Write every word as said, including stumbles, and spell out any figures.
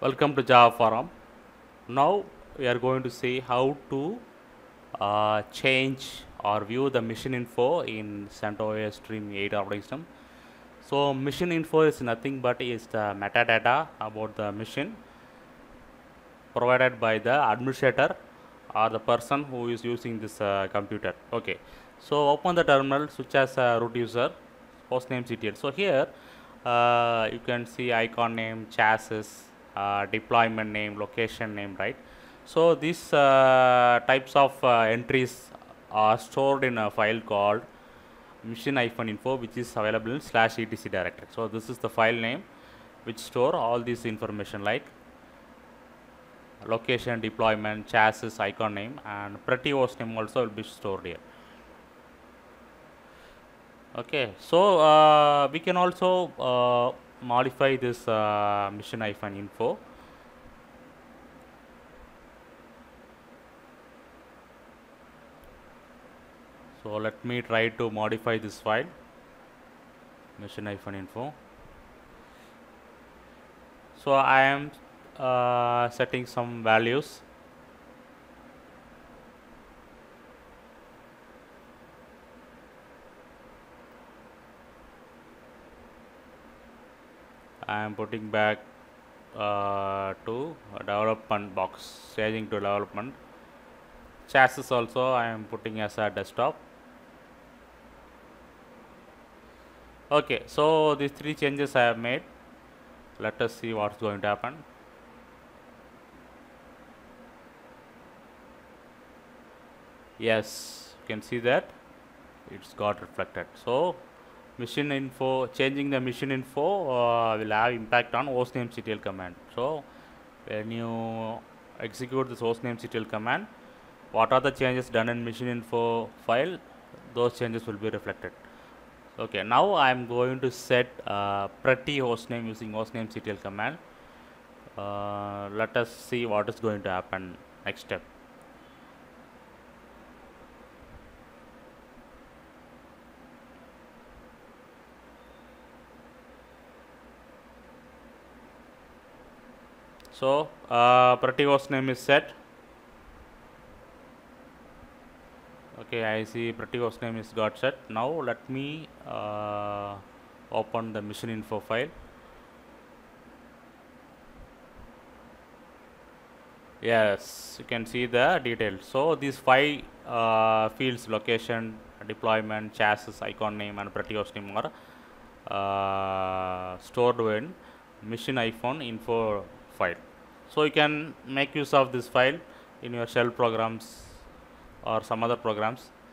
Welcome to Java Forum. Now we are going to see how to uh, change or view the machine info in CentOS Stream eight operating system. So machine info is nothing but is the metadata about the machine provided by the administrator or the person who is using this uh, computer. Okay. So open the terminal, switch as a root user, hostnamectl. So here uh, you can see icon name, chassis, uh, deployment name, location name, right? So these uh, types of uh, entries are stored in a file called machine-info, which is available in slash etc directory. So this is the file name which store all this information like location, deployment, chassis, icon name, and pretty host name also will be stored here. Okay, so uh, we can also uh, modify this uh, machine-info. So let me try to modify this file, machine-info. So I am uh, setting some values. I am putting back uh, to development box, changing to development. Chassis also I am putting as a desktop. Okay, so these three changes I have made. Let us see what's going to happen. Yes, you can see that it's got reflected. So machine info, changing the machine info uh, will have impact on hostnamectl command. So when you execute this hostnamectl command, what are the changes done in machine info file, those changes will be reflected. Okay, now I am going to set uh, pretty hostname using hostnamectl command. Uh, let us see what is going to happen next step. So uh, pretty hostname is set. Okay, I see pretty hostname is got set. Now let me uh, open the machine info file. Yes, you can see the details. So these five uh, fields, location, deployment, chassis, icon name, and pretty hostname are uh, stored in machine-info file. So you can make use of this file in your shell programs or some other programs.